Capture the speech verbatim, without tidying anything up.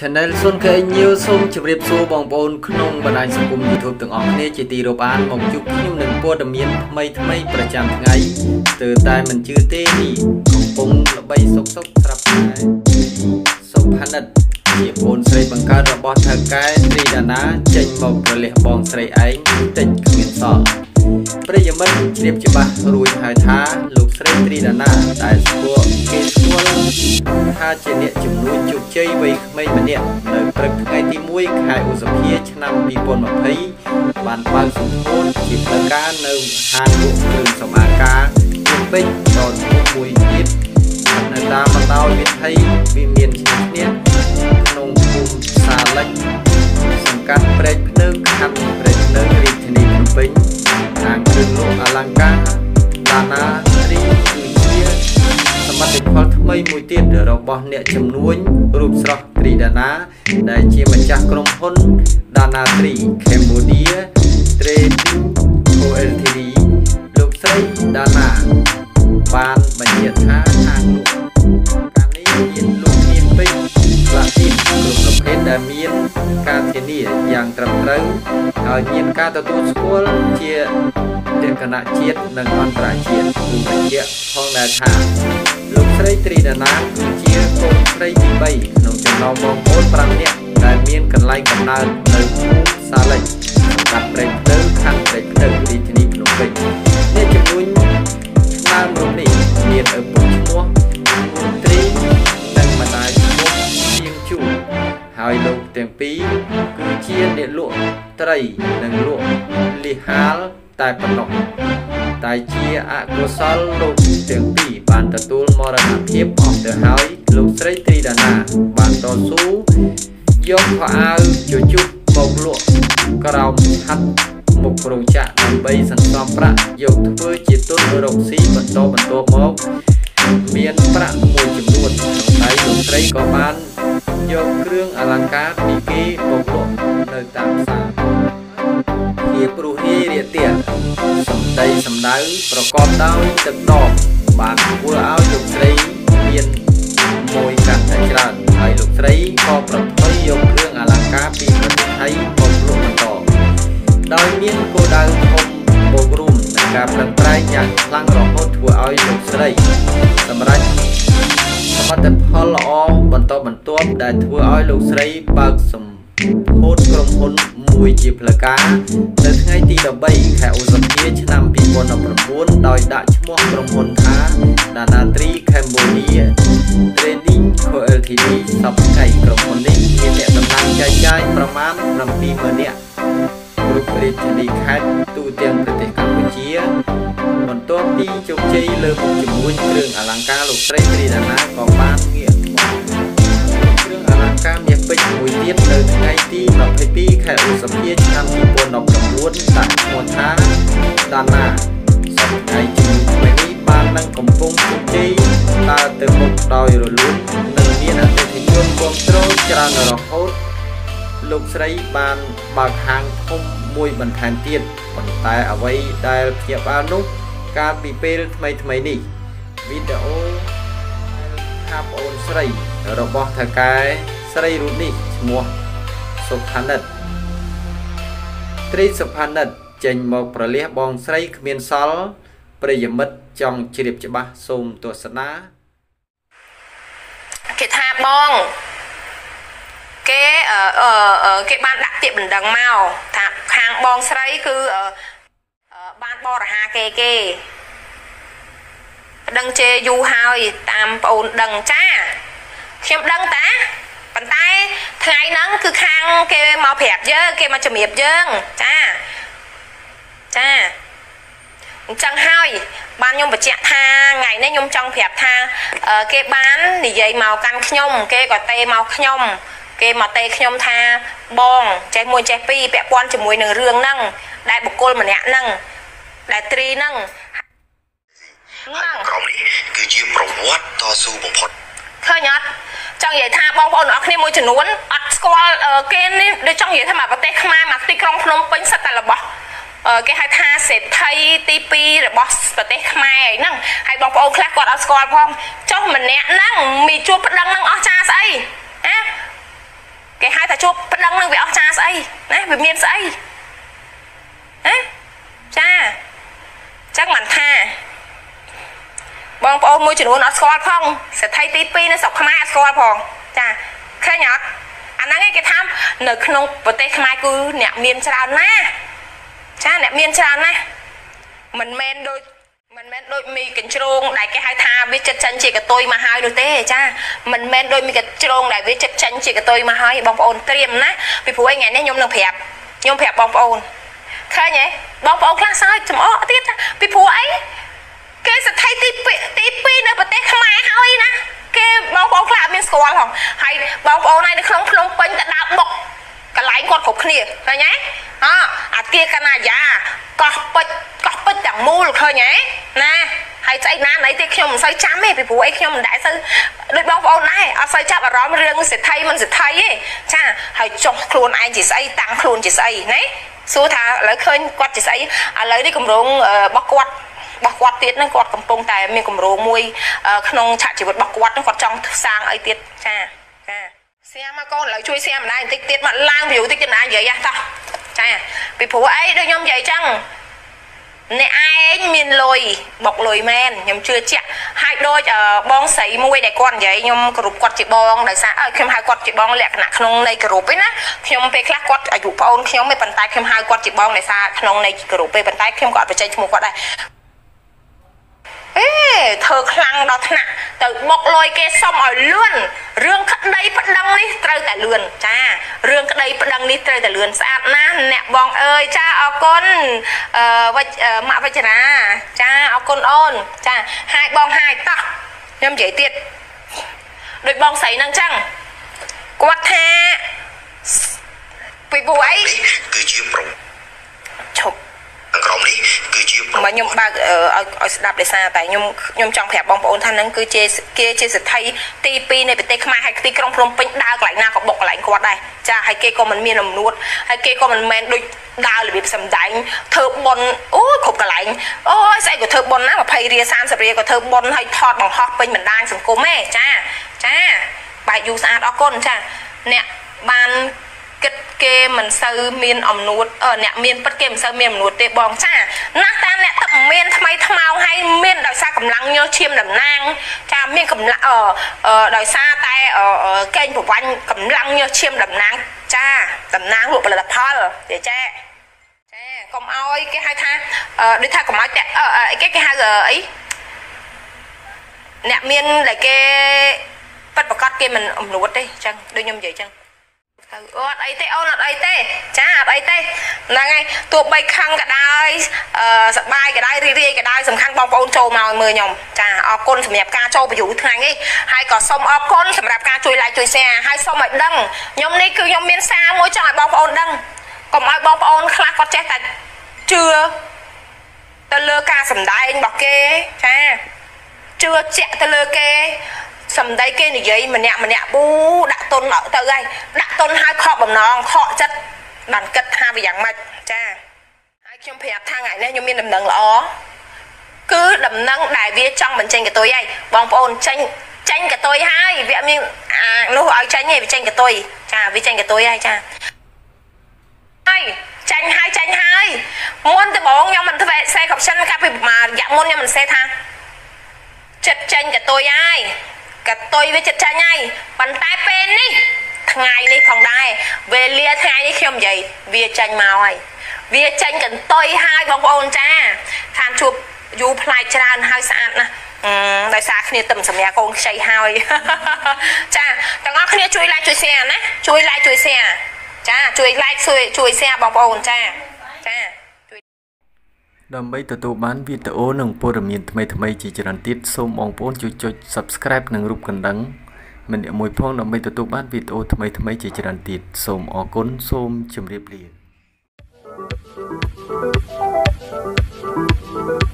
ฉันได้ส่วนเคยยิ้วส้มจะเรียบโซ่บองบอลขนมบันไดสังคมยูทูบต่างออกเนี่ยจะตีโรบานมองจุกนิ้วหนึ่งปวดดำเมียนไม่ทำไมประจำไงเติร์ตายมันชื่อเต้นี่ของปงระบายซกซกทรัพย์ไงซกพันดัดเจียบบอลใส่บังการระบอทางกายตรีดานะเจงบอกกระเลียบบองใส่ไอ้ติดเขียนสอบประเดี๋ยวมันเรียบจะบ้ารวยหายท้าลูกใส่ตรีดานะตายสัวเกินสัวถ้าเจเนจุดนู้นจุดเจไว้ไม่มันเนี่ยเลยประพฤติไงที่มุ้ยขายอุตสาหะชนะมีปนแบบพีบานบางสมบูรณ์จิตตะการหนึ่งหานบุกหนึ่งสมากาจุดเป้งตอนมุ้ยจิตในตามาเต้ามิไทยมีเมียนชิดเนี่ยนงภูมิสาเล็กสังกัดเปรตเนื้อขันเปรตเนื้อริชนีเป็นปิ้งทางเดินลูกอลังการตานาดีมาติดพอทำไมมวยเตี้ยเดี๋ยวเราบอลเนี่ยจำนวนรูปสระตรีดานาได้เชี่ยมาจากกรมพลดานาตรีแคมโบเดียเตรนโคเอลทีดีลูกไซดานาบานบัญญัติห้าทางลูกการนี้ยินลูกเมียนปิ้งลาตินลูกประเภทดาเมียนการเทนี่อย่างตรงตรงเอาเมียนการตะตุสควอลเชี่ยเด็กคณะเชี่ยหนึ่งอันตรายเชี่ยดูบัญญัติห้องนาธาลูกไส้ตรีดานาเชียร์โค้งไส้ที่ใบน้องจะนอนมองโค้งปรำเนี่ยได้เมียนกันไล่กันนาเดินซาเล็กตัดเร็วเดินขันเร็วเดินดีชนิดหนุ่มเป็นเนี่ยจำนวนน้ำรุ่นนี้เมียนเออปุ่นชัวตรีนั่งมาได้ชัวเชียงชูหายลงเตียงปีคือเชียร์เด็ดลวดไตรนั่งลวดลีฮาร์ตายปนกตายเชียร์อาโกซอลลงเตียงปีบานตะตูลมรณะเพียบออกเดือดหายลูกไส้ตรีดานาบานต่อสู้ยกขวาเอาจุจุบกลวกกระมหัดมุกโรงจะนำไปสันตอมประยกเพื่อจิตตุนอุดมสีบรรโตบรรโตมกเมียนประมวยจำนวนไต่ลูกไส้กอบานยกเครื่องอลังการมีกีบกลวกเดินตามสายเฮียปรูเฮียเรียเตียสมใจสมดาวประกอบดาวจับดอกบานวัวเอาลูกไส้เมียนมวยกันไอจราไอลูกไส้ก็ปรับให้ยกเครื่องอลังการปีประเทศไทยบกลวกบรรโตดอยเมียนโกดังคมโบกรุ่มในการปรับปรายอย่างพลังรองโคตรหัวอ้อยลูกไส้สำหรับสมรรถพลออบรรโตบรรทุบได้หัวอ้อยลูกไส้บางสมโคตรกลมพลมวยจีบละกาในทั้งไอตีดับเบิ้ลแข่งอุตสาหกรรมชนะปีบอลอันประมูลดอยด่าชั่วโมงกลมพลท้าดานาตรีแคมโบเดียเทรนดิ้งโคเอลทีดีสับไก่กลมพลนี้มีแต่ตำนานใจใจประมาณลำปีเมื่อเนี่ยรูปริชดีคัดตูเตียงประเทศกัมพูชีบนโต๊ะที่โจมตีเลือกจมูกเรื่องอลังการลูกไส้ตรีดานากองบ้านเงียบเรื่องอลังการเนี่ยเป็นมวยเตี้ยเดินไงที่แบบไอพี่แข่งสัมเพียชนำที่บนดอกจมูกตัดมวลท้าดานาสับไก่จมูกไปนี้บ้านนั่งกำปงโจมตีตาเติมหมดดอยรลุ่นหนึ่งเนี่ยนะเป็นที่โยนความโตจรานรกโคตรลูกไส้บานบางหางคมมวยบรรทันเตี้ยบรรทายเอาไว้ได้เพียบอานุกการปีเปิลทำไมทำไมนี่วิดีโอภาพโอนไส้ระบบทางกายไส้รุ่นนี้มัวสุพรรณน์ตรีสุพรรณน์เจนบอกประเลียบองไส้เมียนซอลประยมัดจองเฉียบจะบ้าส่งตัวสนะเขตห้าบองเก๋เอ่อเอ่อเอ่อเก๋บ้านดักเจ็บเหมือนดังเมาทางทางบองไซคือเอ่อเอ่อบ้านบอระฮาเก๋เก๋ดังเจยูไฮตามปูนดังจ้าเข้มดังตาปันไตไงนั้นคือทางเก๋มาแผลบเยอะเก๋มาจมีบเยอะจ้าจ้าจังไฮบ้านยมประเจทางไงเนี่ยยมจังแผลบทางเอ่อเก๋บ้านดิเยเมากันขยมเก๋ก็เตเมาขยมเกมมาเตะขยมทาบองใจมวยใจปีแปะปอนจมวยหนึ่งเรื่องนั่งได้บุกโกลมันเนี่ยนั่งได้ตรีนั่งกรอบนี้คือชื่อประวัติต่อสู้บุพพลเคยนัดจังใหญ่ทาบองบอลอักนี่มวยจนวนอัดสกอลเออเกมนี่โดยจังใหญ่ทามาเตะขึ้นมามาตีกรองพนมเป็นสตาร์บอลเออเกมให้ทาเสร็จไทยตีปีหรือบอสเตะขึ้นมาไอ้นั่งให้บองบอลคลาสกอดอัดสกอลพองเจ้ามันเนี่ยนั่งมีจูบดังนั่งออจ้าใส่เอ๊ะ นะแบบเมียนไซนะจ้าจักหมันท่าบองปอมวยจุนวนอสกอลพองเสร็จไทยตีปีนะสกขมาอสกอลพองจ้าแค่หยอกอันนั้นไงแกทำเนื้อขนมปเตะขมาคือเนี่ยเมียนชราหน้าจ้าเนี่ยเมียนชราหน้ามันเมนโดยมันแม่โดยมีกระโจงได้แค่ทาวิจัดชันจีกับตัวมาหายโดยเต้จ้ามันแม่โดยมีกระโจงได้วิจัดชันจีกับตัวมาหายบองปอนเตรียมนะไปผัวไงเนี่ยยมหนึ่งแผลยมแผลบองปอนแค่ไงบองปอนคลาสซ้ายจมอ้อติดไปผัวไอ้แกสไทยตีตีปีนะประเทศขมายหายนะแกบองปอนคลาสเป็นสกอลของให้บองปอนในในคลองพลงเป็นแต่ดาวบกกระไหลกอดขบเคลียร์แค่ไงอ๋ออาเกียกันนะยากอดปดกอดปดอย่างมูลเคยไงนะให้ใจน้าไหนที่ขยมใส่จ้ำไม่ไปผัวไอ้ขยมได้ซื้อโดยบอกว่าไหนเอาใส่จ้ำร้อนเรื่องมันเสียไทยมันเสียไทยเย่ใช่ให้จงโคลนไอจีใส่ตังโคลนจีใส่ไหนสู้ท่าแล้วเคยกวาดจีใส่อะไรที่กำลังบักกวาดบักกวาดเตี้ยนั่งกวาดกำปงแต่มีกำลังมวยขนมฉะจีบบักกวาดนั่งกวาดจังสร้างไอเตี้ยใช่เสียมาก่อนเลยช่วยเสียมาได้ติ๊กเตี้ยมันล่างผิวติ๊กจะนานเยอะแยะต่อใช่ไปผัวไอ้โดยยมใหญ่จังในไอ้เมียนลอยบอกลอยแมนยมเชื่อเจ้าให้โดยบองใส่มวยได้ก้อนใหญ่ยมกระดูกกอดจีบองได้ซะเออเข้มหายกอดจีบองแหลกหนักขนมในกระดูกไปนะเข้มไปคลักกอดอายุปอนเข้มไปปันตายเข้มหายกอดจีบองได้ซะขนมในกระดูกไปปันตายเข้มกอดไปใจจมูกกอดได้เออเธอคลังดอกหนักแต่บอกลอยแกซ่อมอ่อยเลื่อนเรื่องขัดใดประดังนี่เตยแต่เลื่อนจ้าเรื่องขัดใดประดังนี่เตยแต่เลื่อนสะอาดนะแหนบองเอ้ยจ้าเอาก้นเอ่อมาวัจนาจ้าเอาก้นอ่อนจ้าหายบองหายตักยำใหญ่เตี้ยโดยบองใส่นางจังกวาดแท้ไปบวยคือชื่อปรุงจบมายมบางเออเอาเอาดับเดซ่าแต่ยมยมจังแผลบองปอนท่านนั้นคือเจเกเจสุดไทยตีปีในประเทศขมายให้ตีกรองพรมเป็นดาวไหลหน้าก็บอกไหลกวาดได้จ้าให้เกก็มันมีน้ำนวดให้เกก็มันแมนโดยดาวหรือแบบสัมดังเธอบอลโอ้ขบกระไหลโอ้ใส่กับเธอบอลนะแบบไพเรียซานสเปรียกับเธอบอลให้ทอดบองฮอกเป็นเหมือนดางสังโกแม่จ้าจ้าไปยูซาดอกก้นจ้าเนี่ยบานเกมมันซื้อเมียนอมนูดเออเนี่ยเมียนปัดเกมซื้อเมียนอมนูดเตะบองจ้านักตาเนี่ยตับเมียนทำไมทำเอาให้เมียนดอยซากำลังเยอะเชียมดำนางจ้าเมียนกำลังเออเออดอยซาแต่เออเกมผมวันกำลังเยอะเชียมดำนางจ้าดำนางหลุดไปละพัลเดี๋ยวแจ้แจ้กำเอาไอ้แกให้ท่าเออด้วยท่ากำเอาแจ้เออไอ้แกแกให้เลยเนี่ยเมียนเลยแกปัดประกัดเกมมันอมนูดได้จังด้วยยมใหญ่จังอดไอเต้อดไอเต้จ้าอดไอเต้นั่งไงตัวใบคังก็ได้สบายก็ได้เรียๆก็ได้สำคัญบองปอนโจมาเมื่อยมจ้าออกก้นสำหรับการโจไปอยู่ทางนี้ให้ก่อส้มออกก้นสำหรับการจุยลายจุยแซ่ให้ส้มแบบดังยมนี่คือยมเมียนซาโมจังไอบองปอนดังก็ไอบองปอนคลาก็แจ๊แต่เชื่อตะเลือกาสำได้บอกเก้ใช่เชื่อแจ๊ตะเลือเก้สำได้เก่งอย่างมันเนี่ยมันเนี่ยปูดักต้นเตยดักต้นให้ขอบแบบน้องขอจัดดันกัดห้าไปอย่างมาจ้าไอ้ชมพยักทางไหนเนี่ยยมมีดำเนินล้อคือดำเนินได้เวียจังเหมือนเจนกับตัวยัยบองปอนเจนเจนกับตัวให้เวียมีอ่าลูกไอ้เจนเนี่ยเจนกับตัวจ้าเวียเจนกับตัวยัยจ้าไอ้เจนให้เจนให้ม้วนแต่บอกยมมันทวีเซ่กับฉันกับไปมาอยากม้วนยมมันเซ่ทางจัดเจนกับตัวยัยกับตัววิจัดชาไงปันตายเป็นนี่ทั้งไงนี่ของได้เวเลียทั้งไงนี่เข้มใหญ่เวียจันมาไอเวียจันกับตัวให้บองปอนจ้าทานชูยูพลายจานให้สะอาดนะอืมโดยสาคเนตสมัยกองใช้ให้จ้าแต่ก็คเนช่วยไล่ช่วยเสียนะช่วยไล่ช่วยเสียจ้าช่วยไล่ช่วยช่วยเสียบองปอนจ้าจ้าดำไปตัวตัวบ้านวิดีโอหนึ่งโปรมีนทำไมทำไมจีจรันติดสมองโป้นจุดจุด subscribe หนึ่งรูปกันดังมันเดี๋ยวมวยพ่องดำไปตัวตัวบ้านวิดีโอทำไมทำไมจีจรันติดสมอก้นสมจมเรียบเรียง